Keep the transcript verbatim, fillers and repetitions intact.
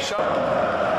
shot.